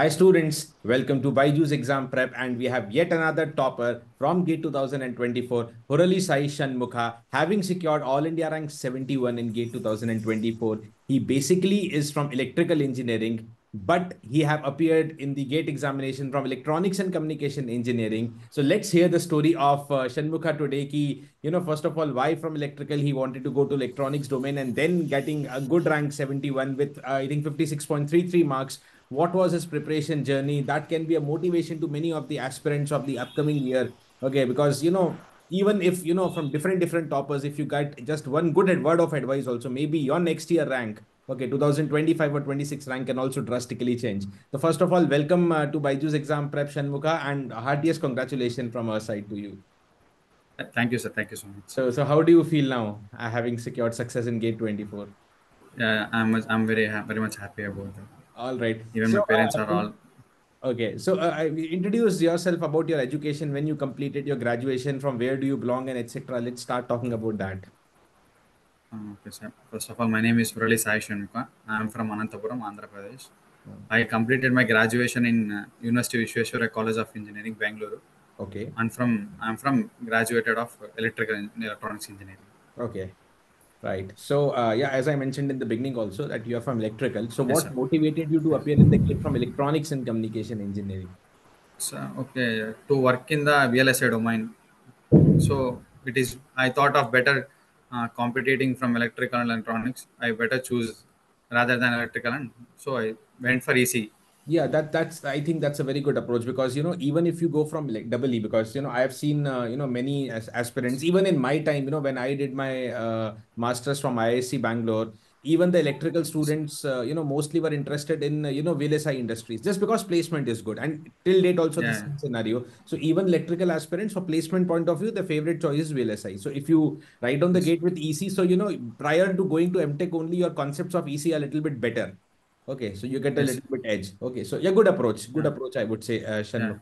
Hi students, welcome to Byju's exam prep, and we have yet another topper from GATE 2024, Hurali Sai Shanmukha, having secured All India rank 71 in GATE 2024. He basically is from electrical engineering, but he have appeared in the GATE examination from electronics and communication engineering. So let's hear the story of Shanmukha today. Ki, you know, first of all, why from electrical he wanted to go to electronics domain, and then getting a good rank 71 with I think 56.33 marks. What was his preparation journey? That can be a motivation to many of the aspirants of the upcoming year. Okay, because, you know, even if, you know, from different toppers, if you get just one good word of advice also, maybe your next year rank, okay, 2025 or 26 rank can also drastically change. So first of all, welcome to Byju's exam prep, Shanmukha, and heartiest congratulations from our side to you. Thank you, sir. Thank you so much. So how do you feel now having secured success in GATE 24? I'm very much happy about that. All right. Even my parents are all. Okay. So introduce yourself about your education, when you completed your graduation, from where do you belong, and etc. Let's start talking about that. Okay, sir. First of all, my name is Hurali Sai Shanmukha. I am from Anantapuram, Andhra Pradesh. Oh. I completed my graduation in University Visveshwara College of Engineering, Bangalore. Okay. And I'm graduated of electrical and electronics engineering. Okay. Right. So, yeah, as I mentioned in the beginning also that you are from electrical. So yes, what motivated you to appear in the GATE from electronics and communication engineering? So, okay, to work in the VLSI domain. So it is, I thought of better competing from electrical and electronics. I better choose rather than electrical. And so I went for ESE. Yeah, that's I think that's a very good approach, because, you know, even if you go from like EE, because, you know, I have seen, you know, many aspirants, even in my time, you know, when I did my master's from IISc Bangalore, even the electrical students, you know, mostly were interested in, you know, VLSI industries, just because placement is good. And till date also, yeah, this scenario. So even electrical aspirants, for placement point of view, the favorite choice is VLSI. So if you write on the GATE with EC, so, you know, prior to going to MTech only, your concepts of EC are a little bit better. Okay, so you get a little bit edge. Okay, so yeah, good approach, I would say, Shanmukha. Yeah.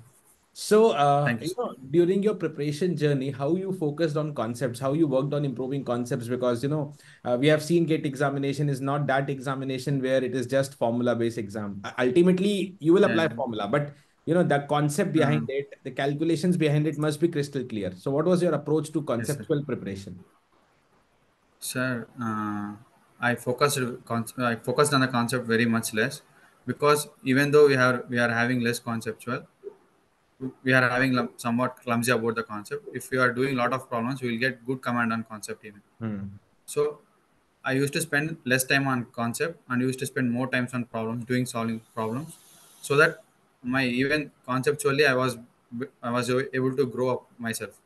So, you know, during your preparation journey, how you focused on concepts, how you worked on improving concepts, because, you know, we have seen GATE examination is not that examination where it is just formula-based exam. Ultimately, you will apply formula, but, you know, the concept behind it, the calculations behind it must be crystal clear. So what was your approach to conceptual preparation? Sir, I focused on the concept very much less, because even though we are having less conceptual, we are having somewhat clumsy about the concept. If you are doing a lot of problems, you will get good command on concept even. So I used to spend less time on concept and used to spend more time on problems, solving problems, so that even conceptually I was able to grow up myself.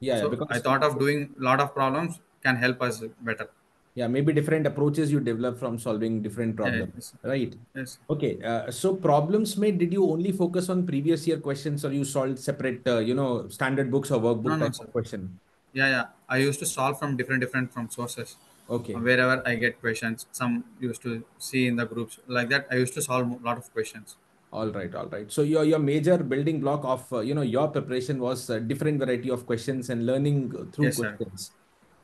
Yeah, so I thought of doing a lot of problems can help us better. Yeah, maybe different approaches you develop from solving different problems, right? Yes. Okay. So problems made, did you only focus on previous year questions, or you solved separate, you know, standard books or workbook type of question? Yeah, yeah. I used to solve from different from sources. Okay. Wherever I get questions, some used to see in the groups like that. I used to solve a lot of questions. All right. All right. So your major building block of, you know, your preparation was a different variety of questions and learning through questions. Sir.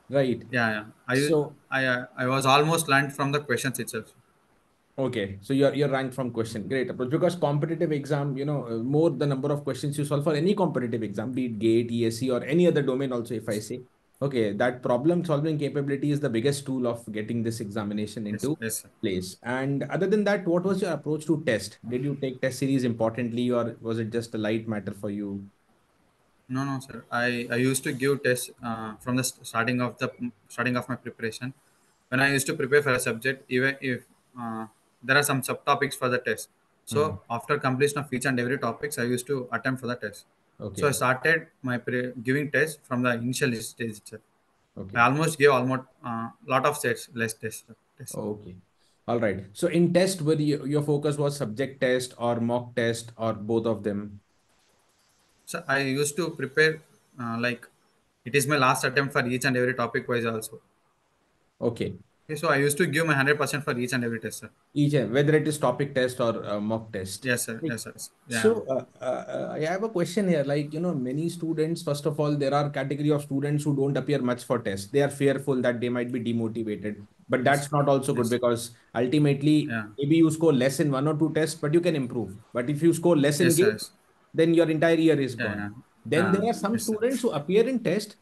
Right. Yeah, yeah. I was almost ranked from the questions itself. Okay. So you're ranked from question. Great approach. Because competitive exam, you know, more the number of questions you solve for any competitive exam, be it GATE, ESE, or any other domain also, if I say. Okay, that problem solving capability is the biggest tool of getting this examination into place. And other than that, what was your approach to test? Did you take test series importantly, or was it just a light matter for you? No, no, sir. I used to give tests from the starting of my preparation. When I used to prepare for a subject, even if there are some subtopics for the test. So after completion of each and every topics, I used to attempt for the test. Okay. So I started my giving tests from the initial stage itself. Okay. I almost gave lot of sets, less tests. Okay. All right. So in test, were your focus was subject test or mock test or both of them? So I used to prepare like it is my last attempt for each and every topic wise also. Okay. Okay, so I used to give my 100% for each and every test, sir. Each, whether it is topic test or mock test. Yes, sir. Yes, sir. Yeah. So I have a question here. Like, you know, many students, first of all, there are category of students who don't appear much for tests. They are fearful that they might be demotivated, but that's not also good because ultimately maybe you score less in one or two tests, but you can improve. But if you score less in games, then your entire year is gone. Yeah. Then there are some students who appear in test.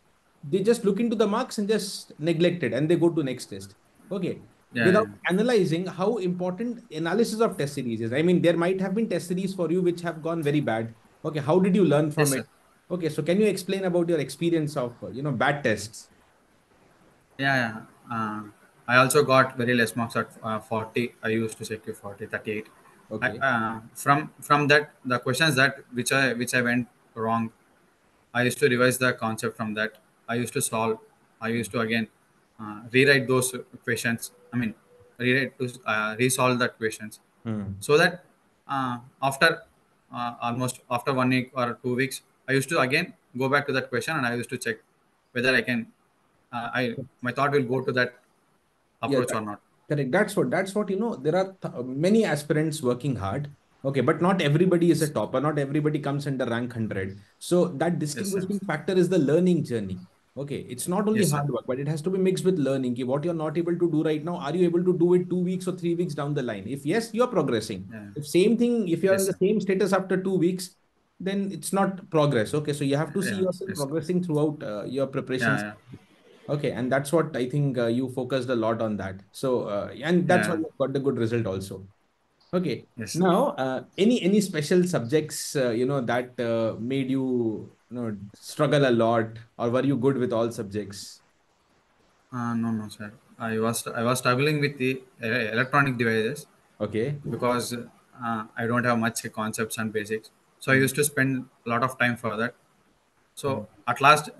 They just look into the marks and just neglect it and they go to next test. Okay, without analyzing how important analysis of test series is. I mean, there might have been test series for you which have gone very bad. Okay, how did you learn from it? Okay, so can you explain about your experience of, you know, bad tests? Yeah, I also got very less marks at 40. I used to say 40, 38. Okay. From that, the questions that which I went wrong, I used to revise the concept from that. I used to solve. I used to again rewrite those questions. I mean, resolve that questions so that after almost after 1 week or 2 weeks, I used to again go back to that question and I used to check whether I can. My thought will go to that approach or not. Correct. That's what you know. There are many aspirants working hard. Okay, but not everybody is a topper. Not everybody comes under rank 100. So that distinguishing factor is the learning journey. Okay, it's not only hard work, but it has to be mixed with learning. What you're not able to do right now, are you able to do it 2 weeks or 3 weeks down the line? If yes, you're progressing. Yeah. If same thing, if you're in the same status after 2 weeks, then it's not progress. Okay, so you have to see yourself progressing throughout your preparations. Yeah. Okay, and that's what I think you focused a lot on that. So, and that's why you got the good result also. Okay, now any special subjects, you know, that made you... No, struggle a lot, or were you good with all subjects? No, sir. I was struggling with the electronic devices. Okay. Because I don't have much concepts and basics, so I used to spend a lot of time for that. So at last,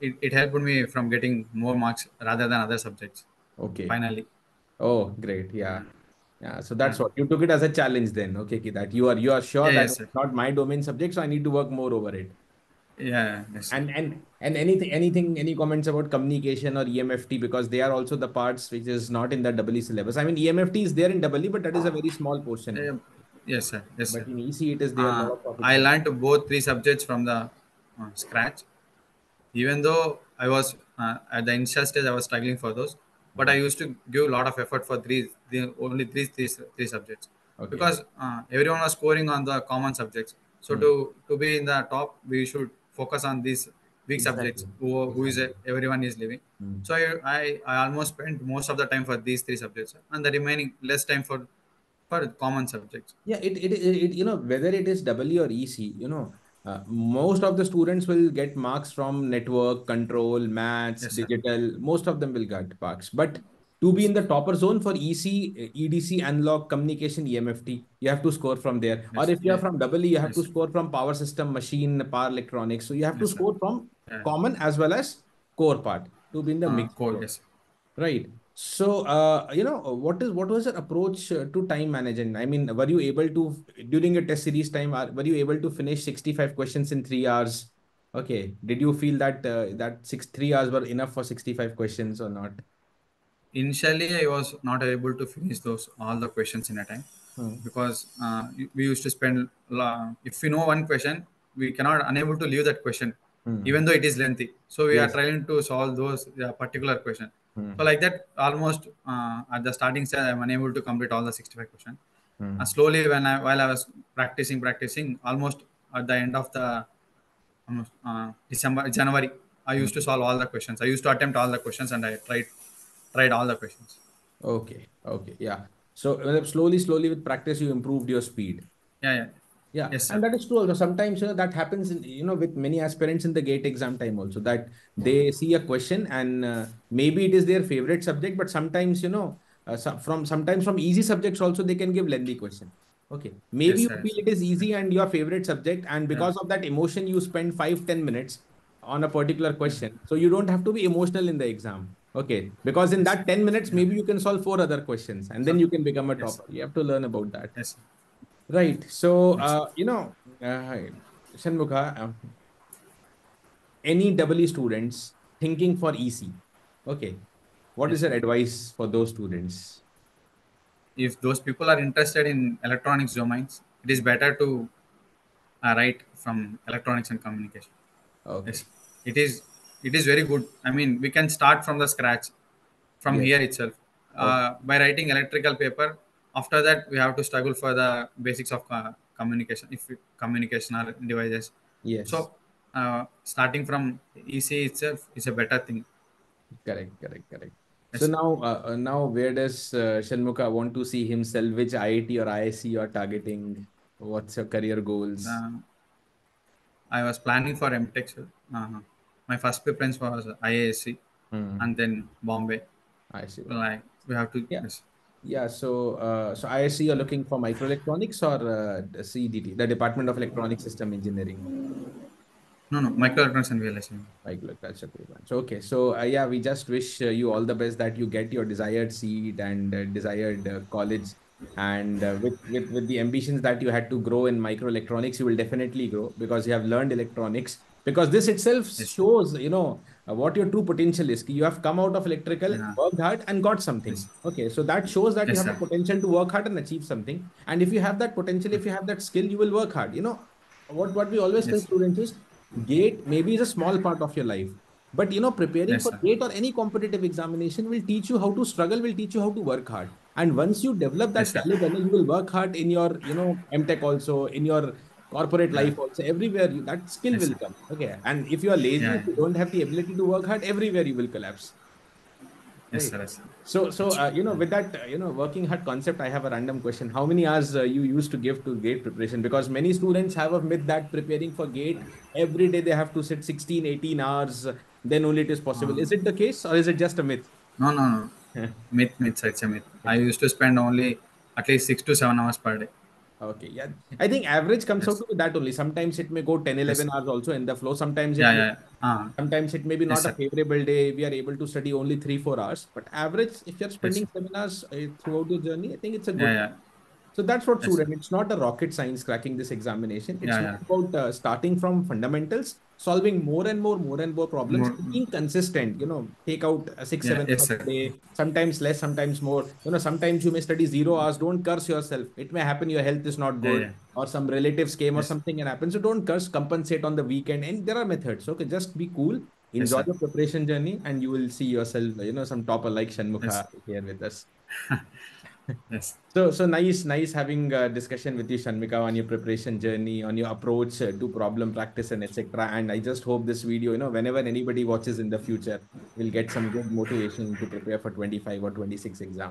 it helped me from getting more marks rather than other subjects. Okay. Finally. Oh, great! Yeah. Yeah, so that's what you took it as a challenge then. Okay, that you are sure that it's not my domain subject, so I need to work more over it. Yeah. And any comments about communication or EMFT, because they are also the parts which is not in the EE syllabus. I mean, EMFT is there in EE, but that is a very small portion. Yes, sir. Yes, but in EC it is there. I learned both 3 subjects from the scratch. Even though I was at the initial stage, I was struggling for those, but I used to give a lot of effort for only three subjects, because everyone was scoring on the common subjects. So to be in the top, we should focus on these big subjects everyone is living. So I almost spent most of the time for these 3 subjects and the remaining less time for common subjects. Yeah, it you know, whether it is EE or EC, you know, most of the students will get marks from network, control, maths, digital. Most of them will get marks. But to be in the topper zone for EC, EDC, analog, communication, EMFT, you have to score from there. Or if you are from EE, you have to score from power system, machine, power electronics. So you have to score from common as well as core part to be in the mix. Right. So, you know, what was your approach to time management? I mean, were you able to, during your test series time, were you able to finish 65 questions in 3 hours? Okay. Did you feel that that 3 hours were enough for 65 questions or not? Initially, I was not able to finish all the questions in a time because we used to spend, if we know one question, we cannot unable to leave that question, even though it is lengthy. So we are trying to solve those particular question. So like that, almost at the starting stage, I'm unable to complete all the 65 questions. Slowly, while I was practicing, almost at the end of the January, I used to solve all the questions. I used to attempt all the questions, and I tried all the questions. Okay, yeah. So slowly with practice, you improved your speed. Yeah. Yes, and that is true. Also, sometimes, you know, that happens in, you know, with many aspirants in the GATE exam time also, that they see a question and maybe it is their favorite subject, but sometimes, you know, sometimes from easy subjects also, they can give lengthy question. Okay. Maybe you feel it is easy and your favorite subject. And because of that emotion, you spend 5-10 minutes on a particular question. So you don't have to be emotional in the exam. Okay. Because in that 10 minutes, maybe you can solve 4 other questions and then you can become a topper. You have to learn about that. Yes. Right. So, you know, Shanmukha, any EE students thinking for EC, okay, What is your advice for those students? If those people are interested in electronics domains, it is better to write from electronics and communication. Okay. Yes. It is very good. I mean, we can start from the scratch from here itself. Okay. By writing electrical paper, after that, we have to struggle for the basics of communication, communicational devices. Yes. So starting from EC itself is a better thing. Correct. Yes. So now, where does Shanmukha want to see himself? Which IIT or IISc you are targeting? What's your career goals? I was planning for MTech. My first preference was IISc and then Bombay. I see. Like we have to. Yeah. Yes. Yeah. So, so IISc you're looking for microelectronics or CEDT, the Department of Electronic System Engineering. No, microelectronics and VLSI. Microelectronics. Okay. So, yeah, we just wish you all the best that you get your desired seat and desired college. And with the ambitions that you had to grow in microelectronics, you will definitely grow because you have learned electronics. Because this itself shows, you know, what your true potential is. You have come out of electrical, worked hard and got something. Yes. Okay. So that shows that you have the potential to work hard and achieve something. And if you have that potential, if you have that skill, you will work hard. You know, what we always tell students is, GATE maybe is a small part of your life, but you know, preparing for GATE or any competitive examination will teach you how to struggle, will teach you how to work hard. And once you develop that value, you will work hard in your, you know, MTech also, in your corporate life also, everywhere you, that skill will come. Okay. And if you are lazy, if you don't have the ability to work hard, everywhere you will collapse. Yes, sir. So, you know, with that, you know, working hard concept, I have a random question. How many hours you used to give to GATE preparation? Because many students have a myth that preparing for GATE, every day they have to sit 16, 18 hours, then only it is possible. Is it the case or is it just a myth? No. myth, it's a myth. I used to spend only at least 6 to 7 hours per day. Okay. Yeah. I think average comes out to that only. Sometimes it may go 10, 11 hours also in the flow. Sometimes, sometimes it may be not a favorable day. We are able to study only 3-4 hours, but average, if you're spending 7 hours throughout your journey, I think it's a good one. So that's what student, it's not a rocket science cracking this examination. It's about starting from fundamentals, solving more and more problems, being consistent, you know, take out 6-7 hours a day, sometimes less, sometimes more, you know, sometimes you may study 0 hours. Don't curse yourself. It may happen. Your health is not good or some relatives came or something and happened. So don't curse, compensate on the weekend. And there are methods. Okay. Just be cool, enjoy your preparation journey and you will see yourself, you know, some topper like Shanmukha here with us. So nice having a discussion with you, Shanmukha, on your preparation journey, on your approach to problem practice and etc. And I just hope this video, you know, whenever anybody watches in the future, will get some good motivation to prepare for 25 or 26 exam.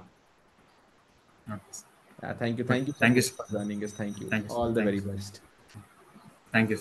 Thank you, Shanmukha, for joining us. Thank you. All the very best. Thank you.